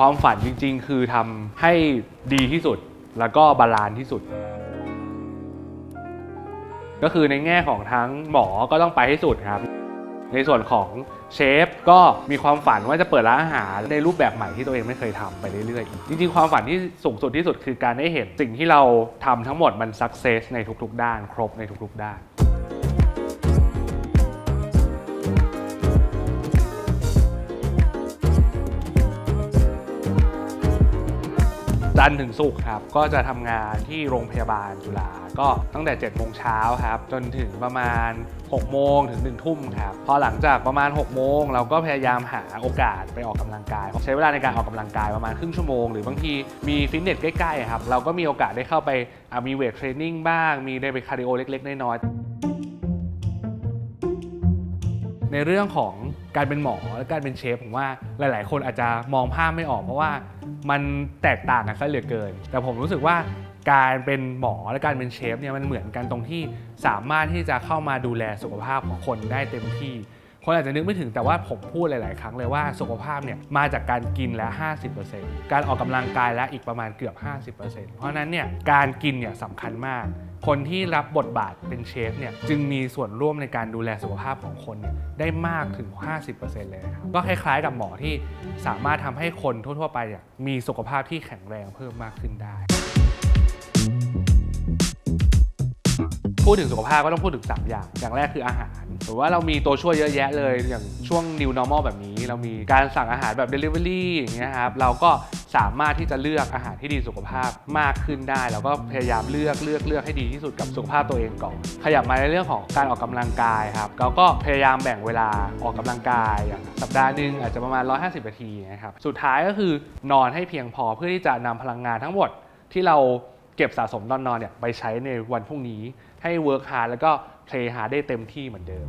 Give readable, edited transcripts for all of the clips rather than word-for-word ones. ความฝันจริงๆคือทำให้ดีที่สุดแล้วก็บาลานซ์ที่สุดก็คือในแง่ของทั้งหมอก็ต้องไปให้สุดครับในส่วนของเชฟก็มีความฝันว่าจะเปิดร้านอาหารในรูปแบบใหม่ที่ตัวเองไม่เคยทำไปเรื่อยๆจริงๆความฝันที่สูงสุดที่สุดคือการได้เห็นสิ่งที่เราทำทั้งหมดมันสักเซสในทุกๆด้านครบในทุกๆด้านจันทร์ถึงศุกร์ครับก็จะทำงานที่โรงพยาบาลจุฬาก็ตั้งแต่7โมงเช้าครับจนถึงประมาณ6โมงถึง1ทุ่มครับพอหลังจากประมาณ6โมงเราก็พยายามหาโอกาสไปออกกำลังกายใช้เวลาในการออกกำลังกายประมาณครึ่งชั่วโมงหรือบางทีมีฟิตเนสใกล้ๆครับเราก็มีโอกาสได้เข้าไปมีเวทเทรนนิ่งบ้างมีได้ไปคาร์ดิโอเล็กๆน้อยๆในเรื่องของการเป็นหมอและการเป็นเชฟผมว่าหลายๆคนอาจจะมองภาพไม่ออกเพราะว่ามันแตกต่างกันซะเหลือเกินแต่ผมรู้สึกว่าการเป็นหมอและการเป็นเชฟเนี่ยมันเหมือนกันตรงที่สามารถที่จะเข้ามาดูแลสุขภาพของคนได้เต็มที่คนอาจจะนึกไม่ถึงแต่ว่าผมพูดหลายๆครั้งเลยว่าสุขภาพเนี่ยมาจากการกินและ 50% การออกกำลังกายและอีกประมาณเกือบ 50% เพราะนั้นเนี่ยการกินเนี่ยสำคัญมากคนที่รับบทบาทเป็นเชฟเนี่ยจึงมีส่วนร่วมในการดูแลสุขภาพของคนเนี่ยได้มากถึง 50% เลยนะครับก็คล้ายๆกับหมอที่สามารถทำให้คนทั่วๆไปเนี่ยมีสุขภาพที่แข็งแรงเพิ่มมากขึ้นได้พูดถึงสุขภาพก็ต้องพูดถึง3อย่างอย่างแรกคืออาหารหรือว่าเรามีตัวช่วยเยอะแยะเลยอย่างช่วง New Normal แบบนี้เรามีการสั่งอาหารแบบ Delivery อย่างเงี้ยครับเราก็สามารถที่จะเลือกอาหารที่ดีสุขภาพมากขึ้นได้แล้วก็พยายามเลือกให้ดีที่สุดกับสุขภาพตัวเองก่อนขยับมาในเรื่องของการออกกำลังกายครับเราก็พยายามแบ่งเวลาออกกำลังกายอย่างสัปดาห์หนึ่งอาจจะประมาณ150นาทีนะครับสุดท้ายก็คือนอนให้เพียงพอเพื่อที่จะนำพลังงานทั้งหมดที่เราเก็บสะสมตอนนอนเนี่ยไปใช้ในวันพรุ่งนี้ให้ work hard แล้วก็ play hard ได้เต็มที่เหมือนเดิม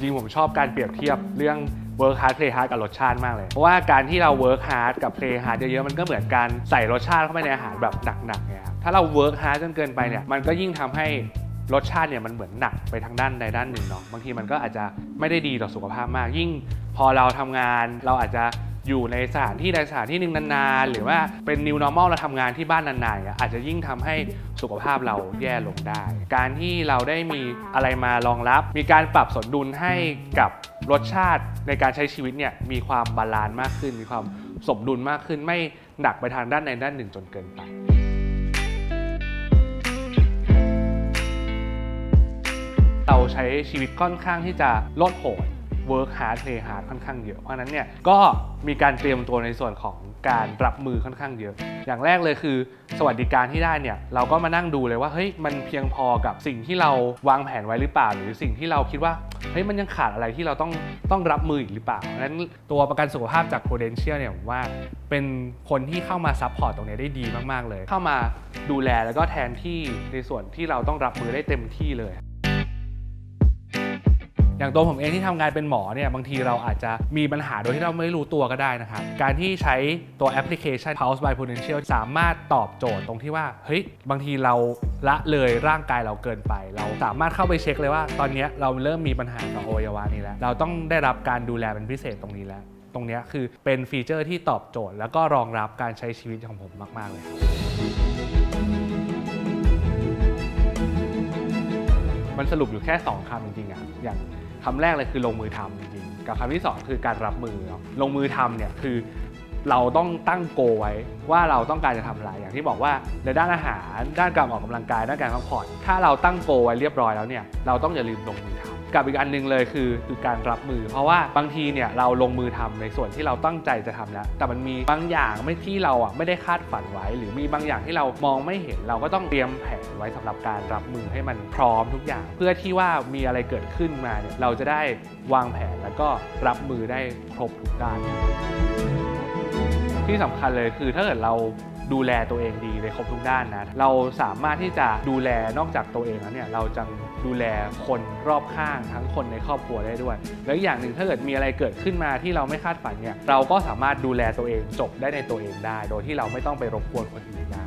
จริงผมชอบการเปรียบเทียบเรื่อง work hard play hard กับรสชาติมากเลยเพราะว่าการที่เรา work hard กับ play hard เยอะๆมันก็เหมือนการใส่รสชาติเข้าไปในอาหารแบบหนักๆเนี่ยถ้าเรา work hard จนเกินไปเนี่ยมันก็ยิ่งทำให้รสชาติเนี่ยมันเหมือนหนักไปทางด้านใดด้านหนึ่งเนาะบางทีมันก็อาจจะไม่ได้ดีต่อสุขภาพมากยิ่งพอเราทำงานเราอาจจะอยู่ในสถานที่ใดสถานที่หนึ่งนานๆหรือว่าเป็น new normal เราทำงานที่บ้านนานๆอาจจะยิ่งทำให้สุขภาพเราแย่ลงได้การที่เราได้มีอะไรมารองรับมีการปรับสมดุลให้กับรสชาติในการใช้ชีวิตเนี่ยมีความบาลานซ์มากขึ้นมีความสมดุลมากขึ้นไม่หนักไปทางด้านใดด้านหนึ่งจนเกินไปเราใช้ชีวิตค่อนข้างที่จะโลดโผนwork hard play hard ค่อนข้างเยอะเพราะนั้นเนี่ยก็มีการเตรียมตัวในส่วนของการรับมือค่อนข้างเยอะอย่างแรกเลยคือสวัสดิการที่ได้เนี่ยเราก็มานั่งดูเลยว่าเฮ้ยมันเพียงพอกับสิ่งที่เราวางแผนไว้หรือเปล่าหรือสิ่งที่เราคิดว่าเฮ้ยมันยังขาดอะไรที่เราต้องรับมืออีกหรือเปล่าเพราะฉะนั้นตัวประกันสุขภาพจาก Potential เนี่ยผมว่าเป็นคนที่เข้ามาซัพพอร์ตตรงนี้ได้ดีมากๆเลยเข้ามาดูแลแล้วก็แทนที่ในส่วนที่เราต้องรับมือได้เต็มที่เลยอย่างตัวผมเองที่ทำงานเป็นหมอเนี่ยบางทีเราอาจจะมีปัญหาโดยที่เราไม่รู้ตัวก็ได้นะครับการที่ใช้ตัวแอปพลิเคชัน Pulse by Potential สามารถตอบโจทย์ตรงที่ว่าเฮ้ยบางทีเราละเลยร่างกายเราเกินไปเราสามารถเข้าไปเช็คเลยว่าตอนนี้เราเริ่มมีปัญหาต่ออวัยวะนี้แล้วเราต้องได้รับการดูแลเป็นพิเศษตรงนี้แล้วตรงนี้คือเป็นฟีเจอร์ที่ตอบโจทย์แล้วก็รองรับการใช้ชีวิตของผมมากๆเลยมันสรุปอยู่แค่2คำจริงๆอ่ะอย่างคำแรกเลยคือลงมือทำจริงๆกับคำที่2คือการรับมือลงมือทำเนี่ยคือเราต้องตั้งโกไว้ว่าเราต้องการจะทำอะไรอย่างที่บอกว่าในด้านอาหารด้านการออกกำลังกายด้านการพักผ่อนถ้าเราตั้งโกไว้เรียบร้อยแล้วเนี่ยเราต้องอย่าลืมลงมือทำกับอีกอันนึงเลยคือการรับมือเพราะว่าบางทีเนี่ยเราลงมือทำในส่วนที่เราตั้งใจจะทำแล้วแต่มันมีบางอย่างที่เราอ่ะไม่ได้คาดฝันไว้หรือมีบางอย่างที่เรามองไม่เห็นเราก็ต้องเตรียมแผนไว้สำหรับการรับมือให้มันพร้อมทุกอย่างเพื่อที่ว่ามีอะไรเกิดขึ้นมาเนี่ยเราจะได้วางแผนแล้วก็รับมือได้ครบทุกด้านที่สำคัญเลยคือถ้าเกิดเราดูแลตัวเองดีในครบทุกด้านนะเราสามารถที่จะดูแลนอกจากตัวเองแล้วเนี่ยเราจะดูแลคนรอบข้างทั้งคนในครอบครัวได้ด้วยและอย่างหนึ่งถ้าเกิดมีอะไรเกิดขึ้นมาที่เราไม่คาดฝันเนี่ยเราก็สามารถดูแลตัวเองจบได้ในตัวเองได้โดยที่เราไม่ต้องไปรบกวนคนอื่นได้